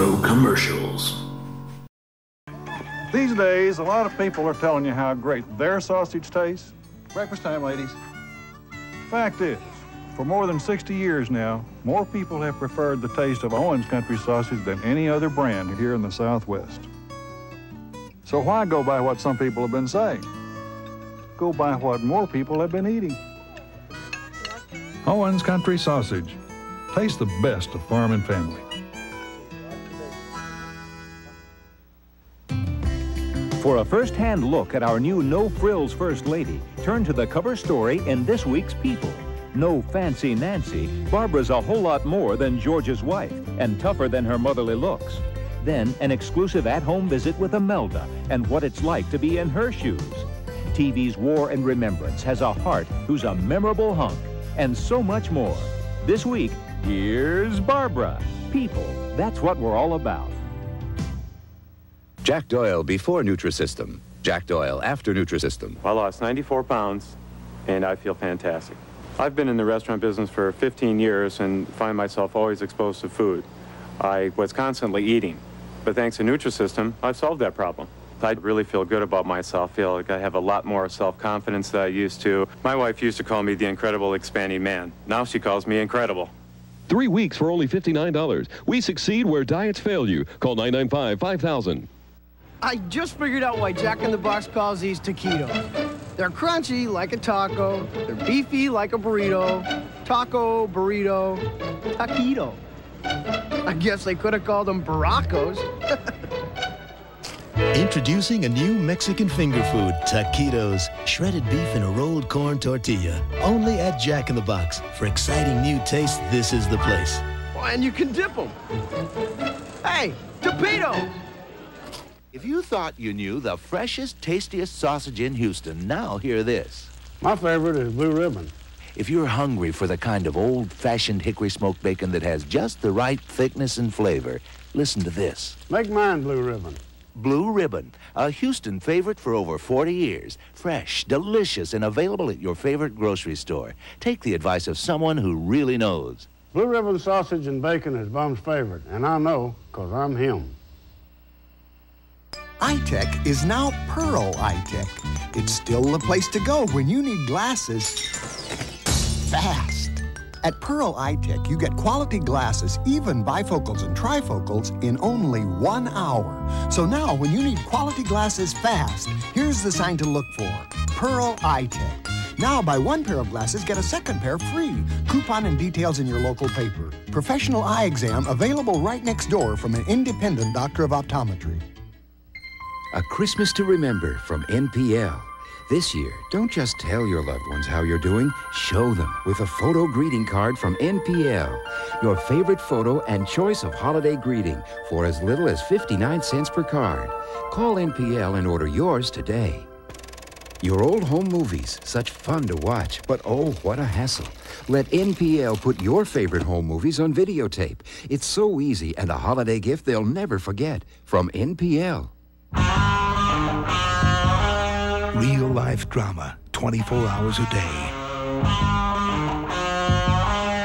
Zero commercials. These days, a lot of people are telling you how great their sausage tastes. Breakfast time, ladies. Fact is, for more than 60 years now, more people have preferred the taste of Owens Country sausage than any other brand here in the Southwest. So why go by what some people have been saying? Go by what more people have been eating. Owens Country sausage. Taste the best of farm and family. For a first-hand look at our new No Frills First Lady, turn to the cover story in this week's People. No Fancy Nancy, Barbara's a whole lot more than George's wife and tougher than her motherly looks. Then an exclusive at-home visit with Imelda and what it's like to be in her shoes. TV's War and Remembrance has a heart who's a memorable hunk, and so much more. This week, here's Barbara. People, that's what we're all about. Jack Doyle before Nutrisystem. Jack Doyle after Nutrisystem. I lost 94 pounds, and I feel fantastic. I've been in the restaurant business for 15 years and find myself always exposed to food. I was constantly eating, but thanks to Nutrisystem, I've solved that problem. I really feel good about myself, feel like I have a lot more self-confidence than I used to. My wife used to call me the Incredible Expanding Man. Now she calls me Incredible. 3 weeks for only $59. We succeed where diets fail you. Call 995-5000. I just figured out why Jack in the Box calls these taquitos. They're crunchy like a taco, they're beefy like a burrito, taco, burrito, taquito. I guess they could have called them baracos. Introducing a new Mexican finger food, taquitos. Shredded beef in a rolled corn tortilla. Only at Jack in the Box. For exciting new tastes, this is the place. Oh, and you can dip them. Hey, tapito! If you thought you knew the freshest, tastiest sausage in Houston, now hear this. My favorite is Blue Ribbon. If you're hungry for the kind of old-fashioned hickory smoked bacon that has just the right thickness and flavor, listen to this. Make mine Blue Ribbon. Blue Ribbon, a Houston favorite for over 40 years. Fresh, delicious, and available at your favorite grocery store. Take the advice of someone who really knows. Blue Ribbon sausage and bacon is Bum's favorite, and I know because I'm him. Eye Tech is now Pearle Eye Tech. It's still the place to go when you need glasses fast. At Pearle Eye Tech, you get quality glasses, even bifocals and trifocals, in only 1 hour. So now, when you need quality glasses fast, here's the sign to look for, Pearle Eye Tech. Now, buy one pair of glasses, get a second pair free. Coupon and details in your local paper. Professional eye exam available right next door from an independent doctor of optometry. A Christmas to Remember from NPL. This year, don't just tell your loved ones how you're doing, show them with a photo greeting card from NPL. Your favorite photo and choice of holiday greeting for as little as 59 cents per card. Call NPL and order yours today. Your old home movies, such fun to watch, but oh, what a hassle. Let NPL put your favorite home movies on videotape. It's so easy and a holiday gift they'll never forget from NPL. Real life drama, 24 hours a day.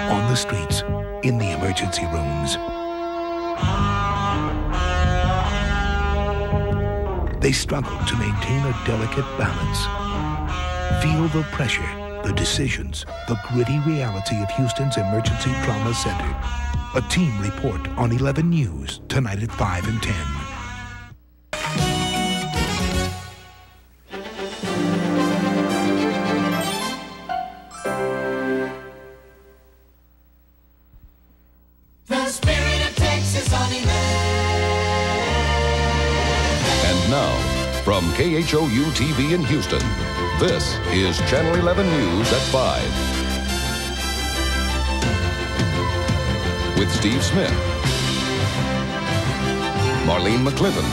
On the streets, in the emergency rooms. They struggle to maintain a delicate balance. Feel the pressure, the decisions, the gritty reality of Houston's Emergency Trauma Center. A team report on 11 News, tonight at 5 and 10. From KHOU-TV in Houston, this is Channel 11 News at 5. With Steve Smith, Marlene McClinton,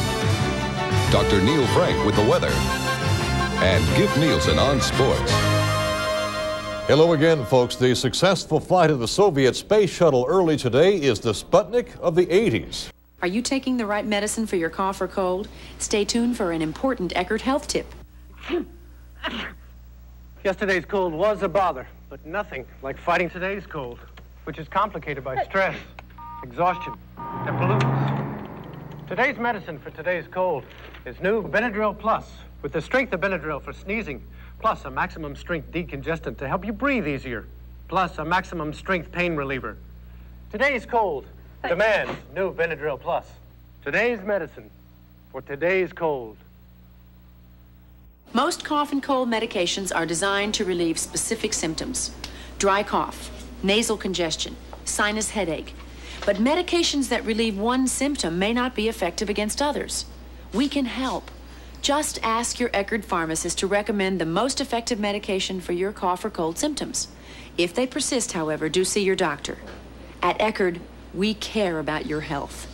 Dr. Neil Frank with the weather, and Giff Nielsen on sports. Hello again, folks. The successful flight of the Soviet space shuttle early today is the Sputnik of the 80s. Are you taking the right medicine for your cough or cold? Stay tuned for an important Eckerd health tip. Yesterday's cold was a bother, but nothing like fighting today's cold, which is complicated by stress, exhaustion, and pollutants. Today's medicine for today's cold is new Benadryl Plus, with the strength of Benadryl for sneezing, plus a maximum strength decongestant to help you breathe easier, plus a maximum strength pain reliever. Today's cold demands new Benadryl Plus. Today's medicine for today's cold. Most cough and cold medications are designed to relieve specific symptoms: dry cough, nasal congestion, sinus headache. But medications that relieve one symptom may not be effective against others. We can help. Just ask your Eckerd pharmacist to recommend the most effective medication for your cough or cold symptoms. If they persist, however, do see your doctor. At Eckerd, we care about your health.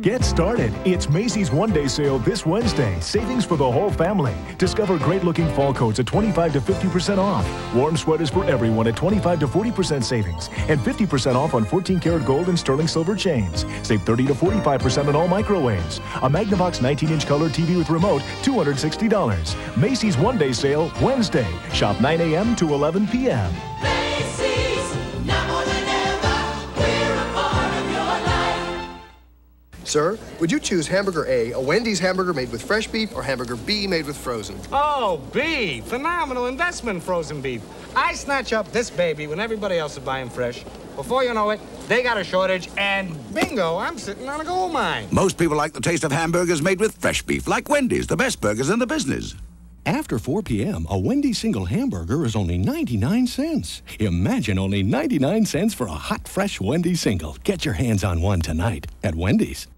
Get started. It's Macy's one-day sale this Wednesday. Savings for the whole family. Discover great-looking fall coats at 25 to 50% off. Warm sweaters for everyone at 25 to 40% savings. And 50% off on 14-karat gold and sterling silver chains. Save 30 to 45% on all microwaves. A Magnavox 19-inch color TV with remote, $260. Macy's one-day sale, Wednesday. Shop 9 a.m. to 11 p.m. Sir, would you choose hamburger A, a Wendy's hamburger made with fresh beef, or hamburger B made with frozen? Oh, B. Phenomenal investment, frozen beef. I snatch up this baby when everybody else is buying fresh. Before you know it, they got a shortage, and bingo, I'm sitting on a gold mine. Most people like the taste of hamburgers made with fresh beef, like Wendy's, the best burgers in the business. After 4 p.m., a Wendy's single hamburger is only 99 cents. Imagine only 99 cents for a hot, fresh Wendy's single. Get your hands on one tonight at Wendy's.